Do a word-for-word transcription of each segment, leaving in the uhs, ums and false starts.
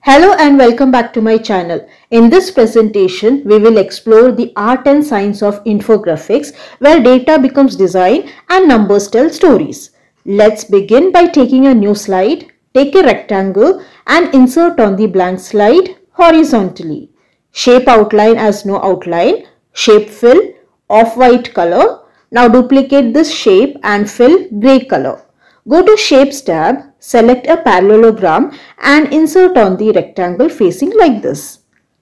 Hello and welcome back to my channel. In this presentation, we will explore the art and science of infographics where data becomes design and numbers tell stories. Let's begin by taking a new slide. Take a rectangle and insert on the blank slide horizontally. Shape outline as no outline. Shape fill off-white color. Now duplicate this shape and fill gray color. Go to Shapes tab, select a parallelogram and insert on the rectangle facing like this.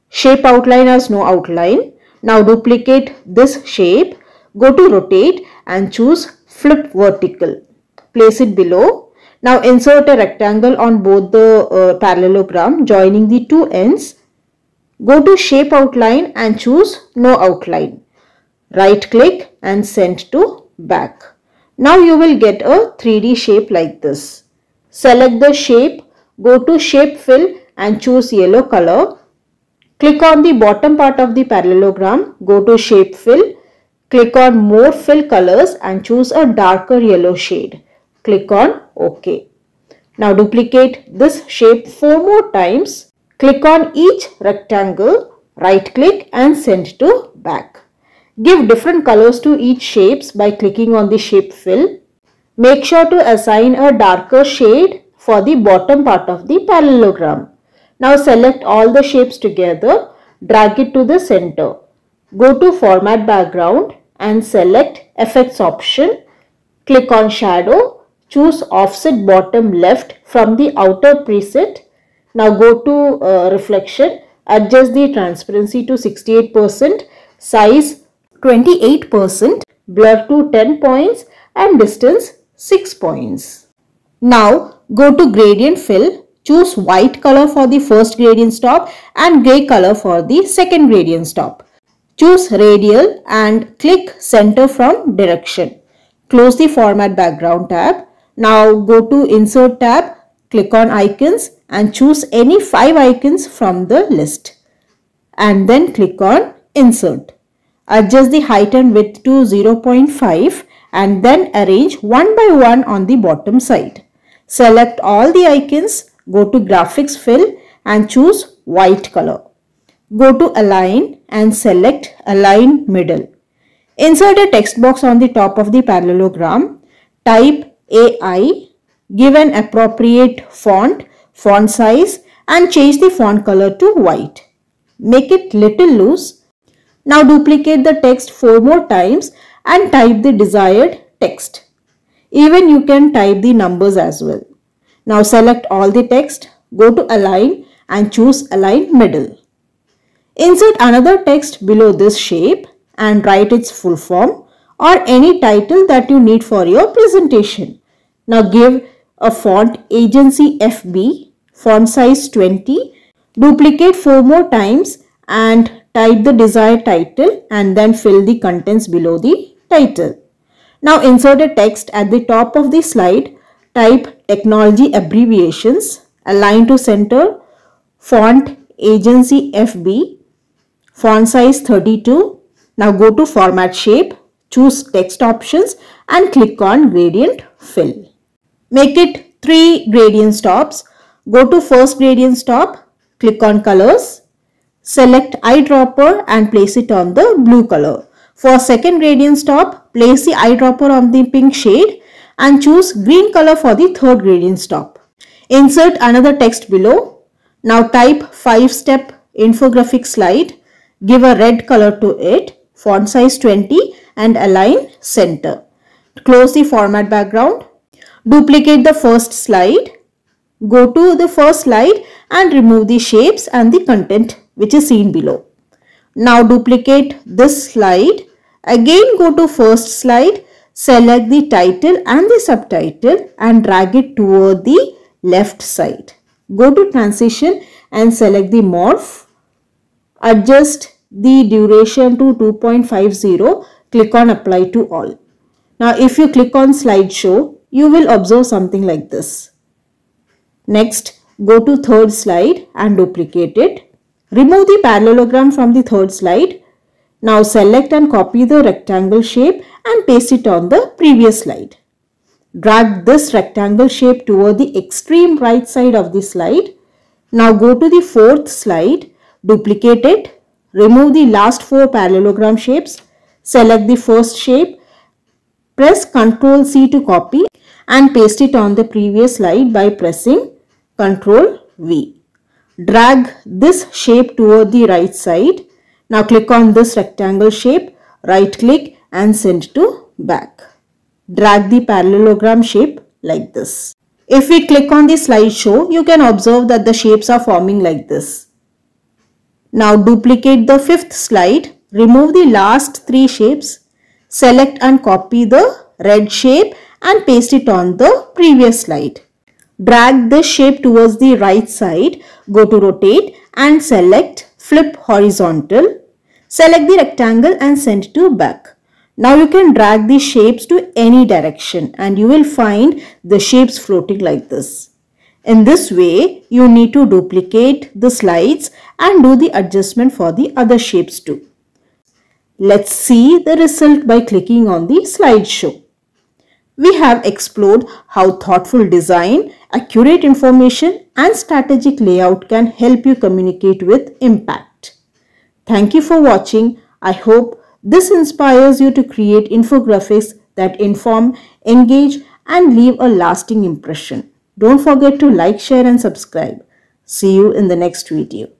Shape outline as no outline. Now duplicate this shape, go to Rotate and choose Flip Vertical. Place it below. Now insert a rectangle on both the uh, parallelogram joining the two ends. Go to Shape outline and choose No Outline. Right click and send to Back. Now you will get a three D shape like this. Select the shape, go to Shape Fill and choose yellow color. Click on the bottom part of the parallelogram, go to Shape Fill. Click on More Fill Colors and choose a darker yellow shade. Click on OK. Now duplicate this shape four more times. Click on each rectangle, right click and send to Back. Give different colors to each shapes by clicking on the shape fill. Make sure to assign a darker shade for the bottom part of the parallelogram. Now select all the shapes together, drag it to the center. Go to Format Background and select Effects option. Click on Shadow, choose Offset Bottom Left from the outer preset. Now go to uh, Reflection, adjust the transparency to sixty-eight percent, size twenty-eight percent, blur to ten points and distance six points. Now go to gradient fill, choose white color for the first gradient stop and grey color for the second gradient stop. Choose radial and click center from direction. Close the format background tab. Now go to insert tab, click on icons and choose any five icons from the list and then click on insert. Adjust the height and width to zero point five and then arrange one by one on the bottom side. Select all the icons, go to graphics fill and choose white color. Go to align and select align middle. Insert a text box on the top of the parallelogram. Type A I, give an appropriate font, font size and change the font color to white. Make it little loose. Now duplicate the text four more times and type the desired text. Even you can type the numbers as well. Now select all the text, go to align and choose align middle. Insert another text below this shape and write its full form or any title that you need for your presentation. Now give a font agency F B, font size twenty, duplicate four more times and type the desired title and then fill the contents below the title. Now insert a text at the top of the slide. Type technology abbreviations, align to center, font agency F B, font size thirty-two. Now go to format shape, choose text options and click on gradient fill. Make it three gradient stops. Go to first gradient stop, click on colors. Select eyedropper and place it on the blue color. For second gradient stop, place the eyedropper on the pink shade and choose green color for the third gradient stop. Insert another text below. Now type five step infographic slide. Give a red color to it, font size twenty and align center. Close the format background. Duplicate the first slide. Go to the first slide and remove the shapes and the content which is seen below. Now duplicate this slide. Again go to first slide, select the title and the subtitle and drag it toward the left side. Go to transition and select the morph. Adjust the duration to two point five zero. Click on apply to all. Now if you click on slideshow, you will observe something like this. Next, go to third slide and duplicate it. Remove the parallelogram from the third slide. Now select and copy the rectangle shape and paste it on the previous slide. Drag this rectangle shape toward the extreme right side of the slide. Now go to the fourth slide, duplicate it, remove the last four parallelogram shapes, select the first shape, press control C to copy and paste it on the previous slide by pressing control V. Drag this shape toward the right side. Now click on this rectangle shape, right click and send to back. Drag the parallelogram shape like this. If we click on the slideshow, you can observe that the shapes are forming like this. Now duplicate the fifth slide, remove the last three shapes, select and copy the red shape and paste it on the previous slide. Drag this shape towards the right side, go to rotate and select flip horizontal, select the rectangle and send to back. Now you can drag the shapes to any direction and you will find the shapes floating like this. In this way, you need to duplicate the slides and do the adjustment for the other shapes too. Let's see the result by clicking on the slideshow. We have explored how thoughtful design, accurate information and strategic layout can help you communicate with impact. Thank you for watching. I hope this inspires you to create infographics that inform, engage and leave a lasting impression. Don't forget to like, share and subscribe. See you in the next video.